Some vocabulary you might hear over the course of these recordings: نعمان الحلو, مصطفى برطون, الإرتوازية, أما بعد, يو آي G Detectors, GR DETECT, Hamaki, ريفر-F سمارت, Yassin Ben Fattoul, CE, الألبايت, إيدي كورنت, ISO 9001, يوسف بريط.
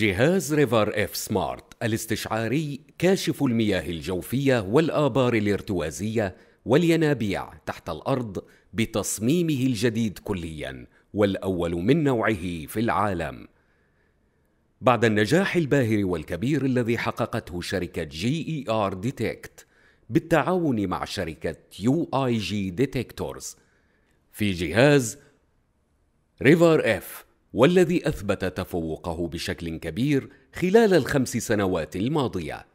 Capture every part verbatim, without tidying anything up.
جهاز ريفر اف سمارت الاستشعاري كاشف المياه الجوفية والآبار الارتوازية والينابيع تحت الأرض بتصميمه الجديد كلياً والأول من نوعه في العالم. بعد النجاح الباهر والكبير الذي حققته شركة جي آر ديتكت بالتعاون مع شركة يو آي G Detectors في جهاز ريفر-F، والذي أثبت تفوقه بشكل كبير خلال الخمس سنوات الماضية،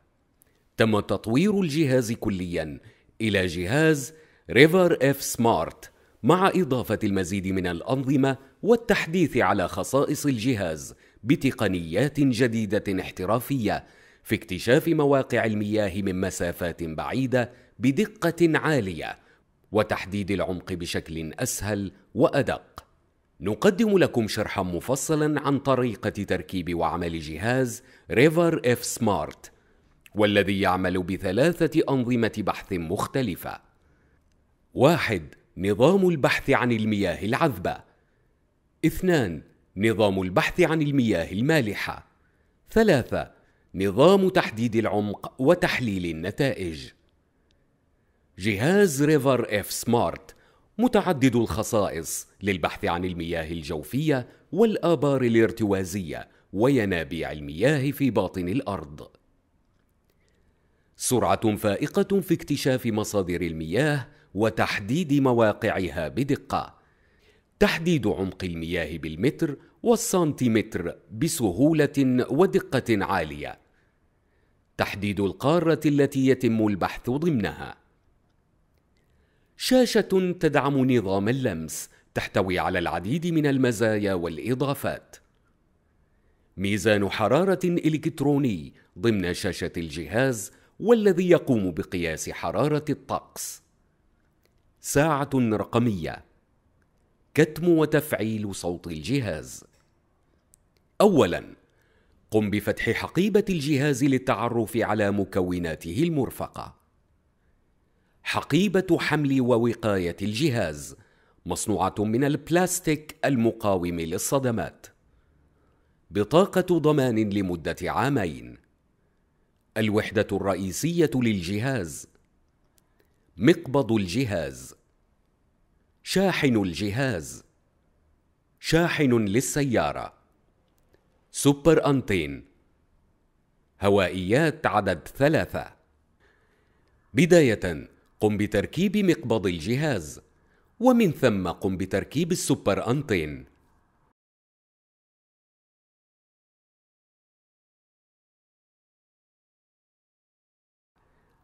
تم تطوير الجهاز كلياً إلى جهاز ريفر-F سمارت مع إضافة المزيد من الأنظمة والتحديث على خصائص الجهاز بتقنيات جديدة احترافية في اكتشاف مواقع المياه من مسافات بعيدة بدقة عالية وتحديد العمق بشكل أسهل وأدق. نقدم لكم شرحا مفصلا عن طريقة تركيب وعمل جهاز ريفر-F سمارت، والذي يعمل بثلاثة أنظمة بحث مختلفة. واحد نظام البحث عن المياه العذبة. اثنان نظام البحث عن المياه المالحة. ثلاثة نظام تحديد العمق وتحليل النتائج. جهاز ريفر-F سمارت متعدد الخصائص للبحث عن المياه الجوفية والآبار الارتوازية وينابيع المياه في باطن الأرض. سرعة فائقة في اكتشاف مصادر المياه وتحديد مواقعها بدقة. تحديد عمق المياه بالمتر والسنتيمتر بسهولة ودقة عالية. تحديد القارة التي يتم البحث ضمنها. شاشة تدعم نظام اللمس، تحتوي على العديد من المزايا والإضافات. ميزان حرارة إلكتروني ضمن شاشة الجهاز، والذي يقوم بقياس حرارة الطقس. ساعة رقمية. كتم وتفعيل صوت الجهاز. أولاً، قم بفتح حقيبة الجهاز للتعرف على مكوناته المرفقة. حقيبة حمل ووقاية الجهاز مصنوعة من البلاستيك المقاوم للصدمات. بطاقة ضمان لمدة عامين. الوحدة الرئيسية للجهاز. مقبض الجهاز. شاحن الجهاز. شاحن للسيارة. سوبر أنتين. هوائيات عدد ثلاثة. بداية قم بتركيب مقبض الجهاز، ومن ثم قم بتركيب السوبر أنتين.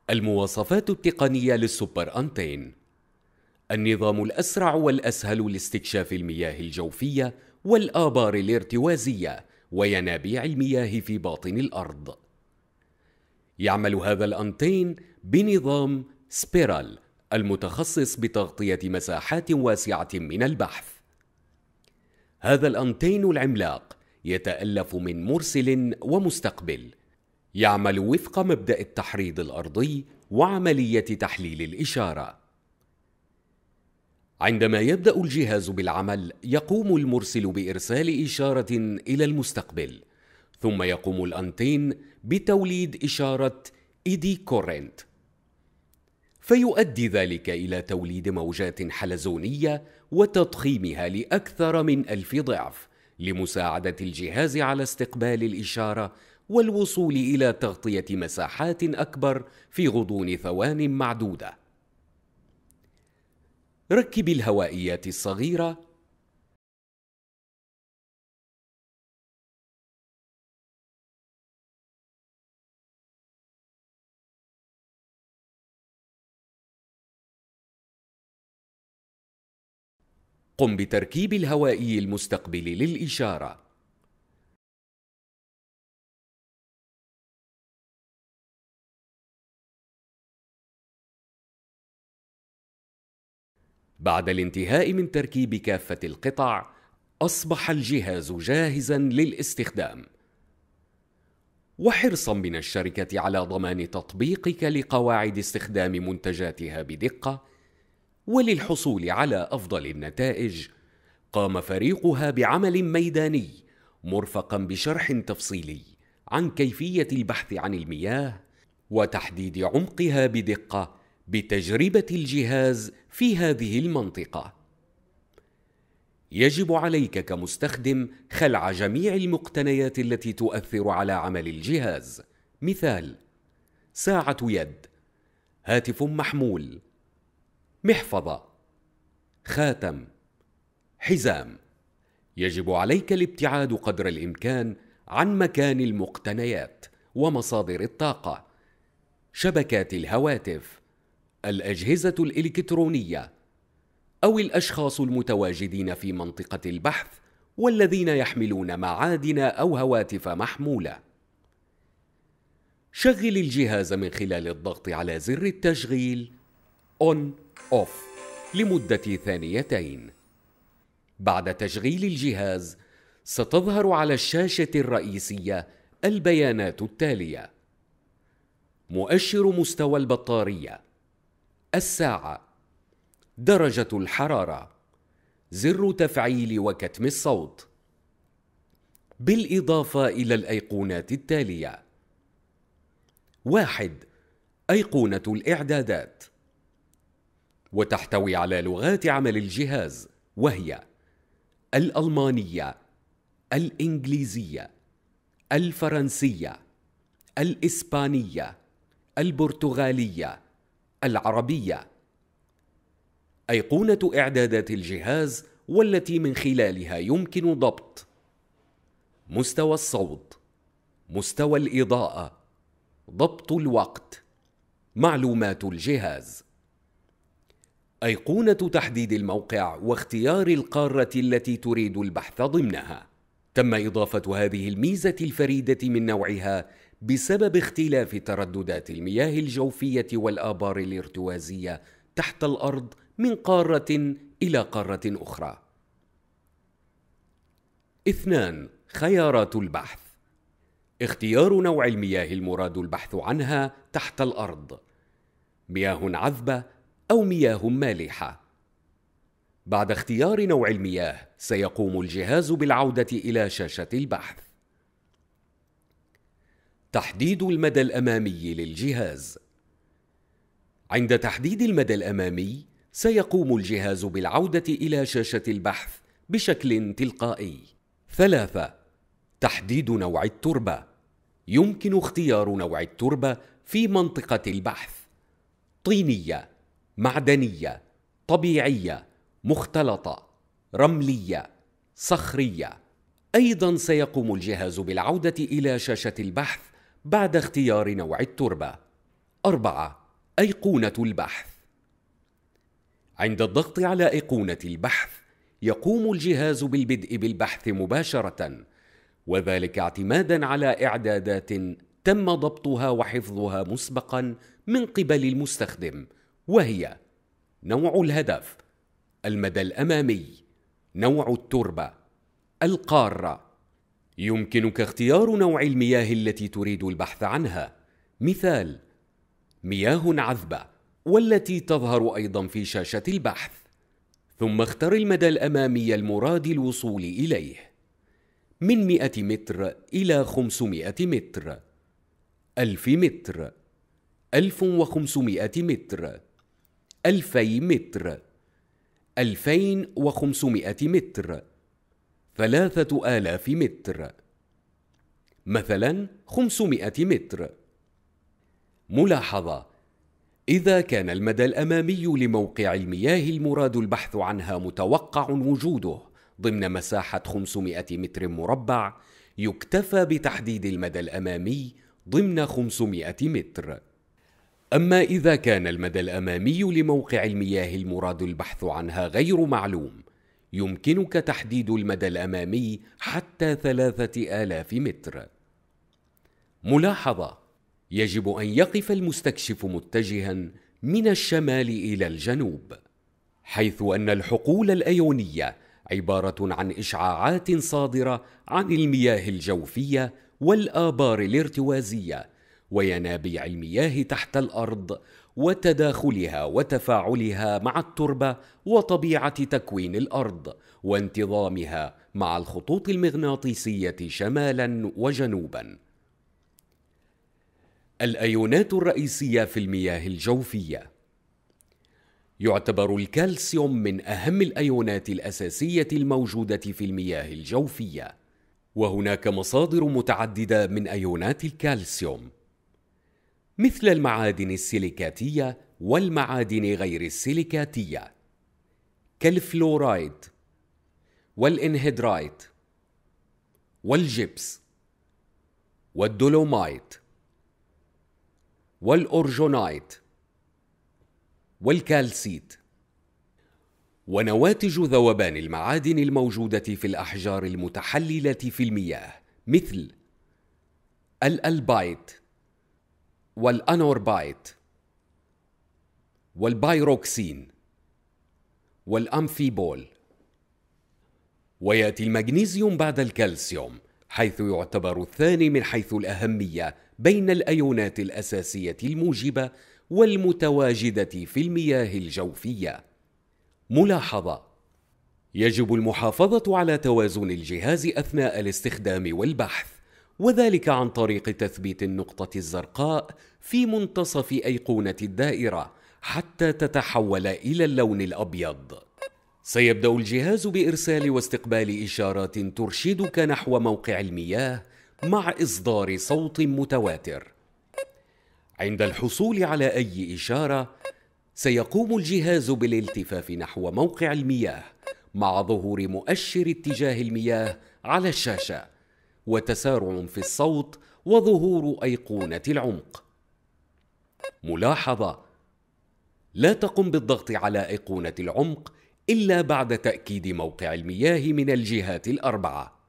المواصفات التقنية للسوبر أنتين: النظام الأسرع والأسهل لاستكشاف المياه الجوفية والآبار الارتوازية وينابيع المياه في باطن الأرض. يعمل هذا الأنتين بنظام سبيرال المتخصص بتغطية مساحات واسعة من البحث. هذا الأنتين العملاق يتألف من مرسل ومستقبل، يعمل وفق مبدأ التحريض الأرضي وعملية تحليل الإشارة. عندما يبدأ الجهاز بالعمل، يقوم المرسل بإرسال إشارة إلى المستقبل، ثم يقوم الأنتين بتوليد إشارة إيدي كورنت، فيؤدي ذلك إلى توليد موجات حلزونية وتضخيمها لأكثر من ألف ضعف لمساعدة الجهاز على استقبال الإشارة والوصول إلى تغطية مساحات أكبر في غضون ثوان معدودة. ركب الهوائيات الصغيرة قم بتركيب الهوائي المستقبل للإشارة. بعد الانتهاء من تركيب كافة القطع، أصبح الجهاز جاهزاً للاستخدام. وحرصاً من الشركة على ضمان تطبيقك لقواعد استخدام منتجاتها بدقة، وللحصول على أفضل النتائج، قام فريقها بعمل ميداني مرفقا بشرح تفصيلي عن كيفية البحث عن المياه وتحديد عمقها بدقة بتجربة الجهاز في هذه المنطقة. يجب عليك كمستخدم خلع جميع المقتنيات التي تؤثر على عمل الجهاز، مثال: ساعة يد، هاتف محمول، محفظة، خاتم، حزام. يجب عليك الابتعاد قدر الإمكان عن مكان المقتنيات ومصادر الطاقة، شبكات الهواتف، الأجهزة الإلكترونية، أو الأشخاص المتواجدين في منطقة البحث والذين يحملون معادن أو هواتف محمولة. شغل الجهاز من خلال الضغط على زر التشغيل أون أوف لمدة ثانيتين. بعد تشغيل الجهاز ستظهر على الشاشة الرئيسية البيانات التالية: مؤشر مستوى البطارية، الساعة، درجة الحرارة، زر تفعيل وكتم الصوت، بالإضافة إلى الأيقونات التالية: واحد أيقونة الإعدادات، وتحتوي على لغات عمل الجهاز وهي الألمانية، الإنجليزية، الفرنسية، الإسبانية، البرتغالية، العربية. أيقونة إعدادات الجهاز والتي من خلالها يمكن ضبط مستوى الصوت، مستوى الإضاءة، ضبط الوقت، معلومات الجهاز. أيقونة تحديد الموقع واختيار القارة التي تريد البحث ضمنها. تم إضافة هذه الميزة الفريدة من نوعها بسبب اختلاف ترددات المياه الجوفية والآبار الارتوازية تحت الأرض من قارة إلى قارة أخرى. اثنان خيارات البحث: اختيار نوع المياه المراد البحث عنها تحت الأرض، مياه عذبة أو مياه مالحة. بعد اختيار نوع المياه سيقوم الجهاز بالعودة إلى شاشة البحث. تحديد المدى الأمامي للجهاز: عند تحديد المدى الأمامي سيقوم الجهاز بالعودة إلى شاشة البحث بشكل تلقائي. ثلاثة تحديد نوع التربة: يمكن اختيار نوع التربة في منطقة البحث: طينية، معدنية، طبيعية، مختلطة، رملية، صخرية. أيضا سيقوم الجهاز بالعودة إلى شاشة البحث بعد اختيار نوع التربة. أربعة أيقونة البحث: عند الضغط على أيقونة البحث يقوم الجهاز بالبدء بالبحث مباشرة، وذلك اعتمادا على إعدادات تم ضبطها وحفظها مسبقا من قبل المستخدم، وهي نوع الهدف، المدى الأمامي، نوع التربة، القارة. يمكنك اختيار نوع المياه التي تريد البحث عنها، مثال: مياه عذبة، والتي تظهر أيضا في شاشة البحث، ثم اختر المدى الأمامي المراد الوصول إليه، من مئة متر إلى خمسمائة متر، ألف متر، ألف وخمسمائة متر، ألفي متر، ألفين وخمسمائة متر، ثلاثة آلاف متر. مثلا خمسمائة متر. ملاحظة: إذا كان المدى الأمامي لموقع المياه المراد البحث عنها متوقع وجوده ضمن مساحة خمسمائة متر مربع، يكتفى بتحديد المدى الأمامي ضمن خمسمائة متر. أما إذا كان المدى الأمامي لموقع المياه المراد البحث عنها غير معلوم، يمكنك تحديد المدى الأمامي حتى ثلاثة آلاف متر. ملاحظة: يجب أن يقف المستكشف متجها من الشمال إلى الجنوب، حيث أن الحقول الأيونية عبارة عن إشعاعات صادرة عن المياه الجوفية والآبار الارتوازية وينابيع المياه تحت الأرض وتداخلها وتفاعلها مع التربة وطبيعة تكوين الأرض وانتظامها مع الخطوط المغناطيسية شمالا وجنوبا. الأيونات الرئيسية في المياه الجوفية. يعتبر الكالسيوم من أهم الأيونات الأساسية الموجودة في المياه الجوفية، وهناك مصادر متعددة من أيونات الكالسيوم مثل المعادن السيليكاتية والمعادن غير السيليكاتية كالفلورايد والإنهيدرايت والجبس والدولومايت والأورجونايت والكالسيت. ونواتج ذوبان المعادن الموجودة في الأحجار المتحللة في المياه مثل الألبايت والأنوربايت والبايروكسين والأمفيبول. ويأتي المغنيسيوم بعد الكالسيوم، حيث يعتبر الثاني من حيث الأهمية بين الأيونات الأساسية الموجبة والمتواجدة في المياه الجوفية. ملاحظة: يجب المحافظة على توازن الجهاز أثناء الاستخدام والبحث، وذلك عن طريق تثبيت النقطة الزرقاء في منتصف أيقونة الدائرة حتى تتحول إلى اللون الأبيض. سيبدأ الجهاز بإرسال واستقبال إشارات ترشدك نحو موقع المياه مع إصدار صوت متواتر. عند الحصول على أي إشارة، سيقوم الجهاز بالالتفاف نحو موقع المياه مع ظهور مؤشر اتجاه المياه على الشاشة، وتسارع في الصوت، وظهور أيقونة العمق. ملاحظة: لا تقم بالضغط على أيقونة العمق إلا بعد تأكيد موقع المياه من الجهات الأربعة.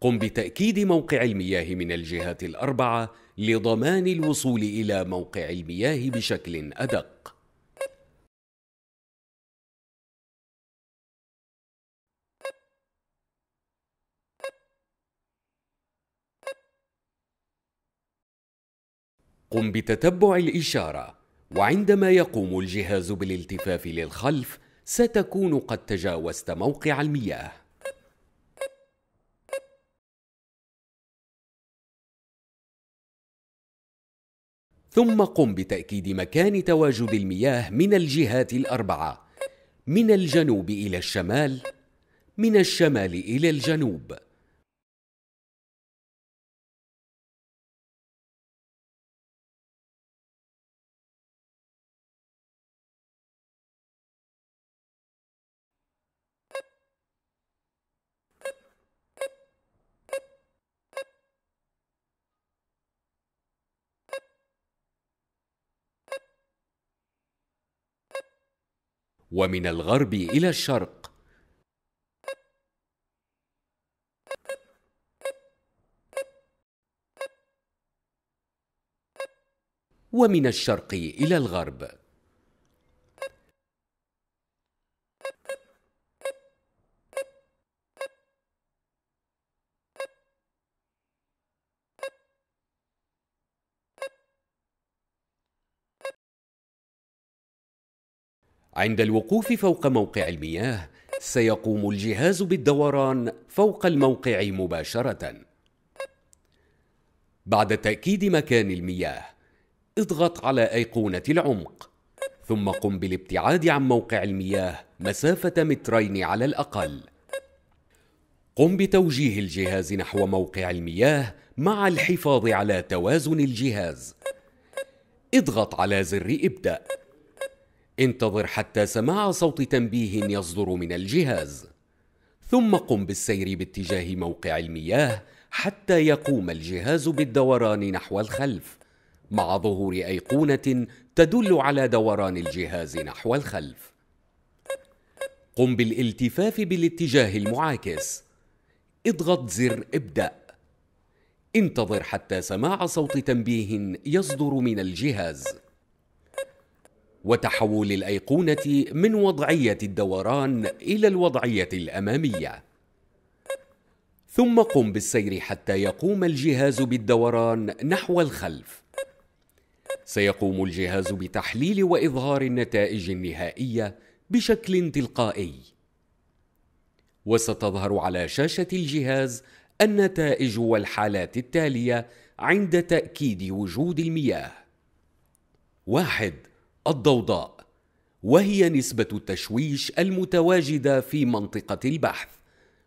قم بتأكيد موقع المياه من الجهات الأربعة لضمان الوصول إلى موقع المياه بشكل أدق. قم بتتبع الإشارة، وعندما يقوم الجهاز بالالتفاف للخلف، ستكون قد تجاوزت موقع المياه. ثم قم بتأكيد مكان تواجد المياه من الجهات الأربعة، من الجنوب إلى الشمال، من الشمال إلى الجنوب. ومن الغرب إلى الشرق. ومن الشرق إلى الغرب. عند الوقوف فوق موقع المياه، سيقوم الجهاز بالدوران فوق الموقع مباشرة. بعد تأكيد مكان المياه، اضغط على أيقونة العمق، ثم قم بالابتعاد عن موقع المياه مسافة مترين على الأقل. قم بتوجيه الجهاز نحو موقع المياه مع الحفاظ على توازن الجهاز. اضغط على زر ابدأ. انتظر حتى سماع صوت تنبيه يصدر من الجهاز، ثم قم بالسير باتجاه موقع المياه حتى يقوم الجهاز بالدوران نحو الخلف مع ظهور أيقونة تدل على دوران الجهاز نحو الخلف. قم بالالتفاف بالاتجاه المعاكس. اضغط زر ابدأ. انتظر حتى سماع صوت تنبيه يصدر من الجهاز، وتحول الأيقونة من وضعية الدوران إلى الوضعية الأمامية. ثم قم بالسير حتى يقوم الجهاز بالدوران نحو الخلف. سيقوم الجهاز بتحليل وإظهار النتائج النهائية بشكل تلقائي. وستظهر على شاشة الجهاز النتائج والحالات التالية عند تأكيد وجود المياه. واحد. الضوضاء، وهي نسبة التشويش المتواجدة في منطقة البحث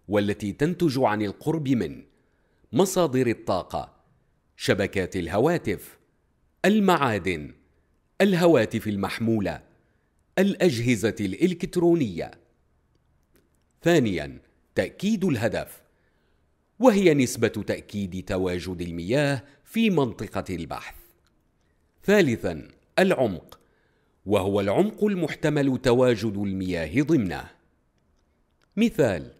والتي تنتج عن القرب من مصادر الطاقة، شبكات الهواتف، المعادن، الهواتف المحمولة، الأجهزة الإلكترونية. ثانياً، تأكيد الهدف، وهي نسبة تأكيد تواجد المياه في منطقة البحث. ثالثاً، العمق، وهو العمق المحتمل تواجد المياه ضمنه. مثال: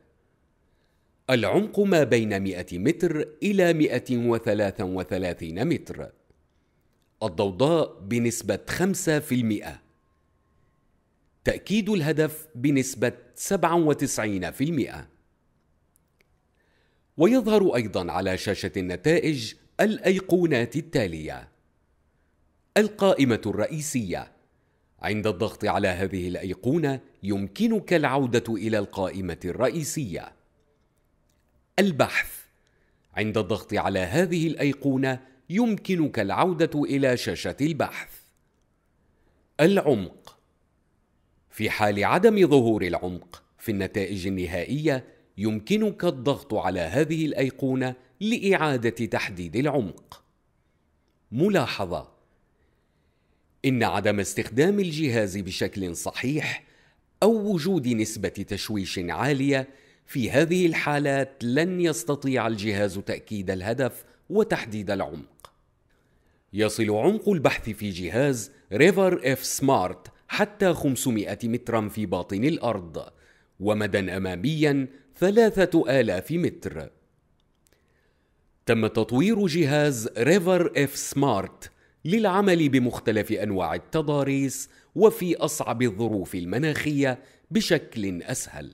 العمق ما بين مئة متر إلى مئة وثلاثة وثلاثين متر. الضوضاء بنسبة خمسة بالمئة. تأكيد الهدف بنسبة سبعة وتسعين بالمئة. ويظهر أيضاً على شاشة النتائج الأيقونات التالية. القائمة الرئيسية، عند الضغط على هذه الأيقونة يمكنك العودة إلى القائمة الرئيسية. البحث، عند الضغط على هذه الأيقونة يمكنك العودة إلى شاشة البحث. العمق، في حال عدم ظهور العمق في النتائج النهائية يمكنك الضغط على هذه الأيقونة لإعادة تحديد العمق. ملاحظة: إن عدم استخدام الجهاز بشكل صحيح أو وجود نسبة تشويش عالية في هذه الحالات لن يستطيع الجهاز تأكيد الهدف وتحديد العمق. يصل عمق البحث في جهاز ريفر-F سمارت حتى خمسمئة متراً في باطن الأرض، ومداً أمامياً ثلاثة آلاف متر. تم تطوير جهاز ريفر-F سمارت للعمل بمختلف أنواع التضاريس وفي أصعب الظروف المناخية بشكل أسهل.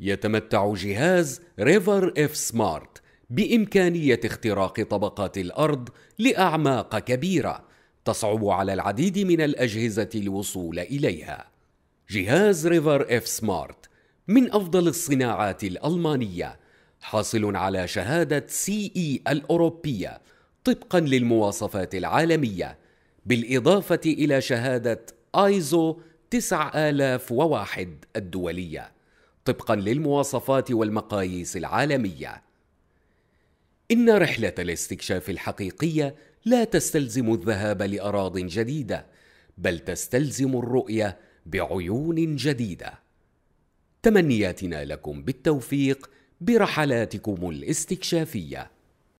يتمتع جهاز ريفر-F سمارت بإمكانية اختراق طبقات الأرض لأعماق كبيرة تصعب على العديد من الأجهزة الوصول إليها. جهاز ريفر-F سمارت من أفضل الصناعات الألمانية، حاصل على شهادة سي إي الأوروبية طبقاً للمواصفات العالمية، بالإضافة إلى شهادة آيزو تسعة آلاف وواحد الدولية طبقاً للمواصفات والمقاييس العالمية. إن رحلة الاستكشاف الحقيقية لا تستلزم الذهاب لأراضٍ جديدة، بل تستلزم الرؤية بعيون جديدة. تمنياتنا لكم بالتوفيق برحلاتكم الاستكشافية.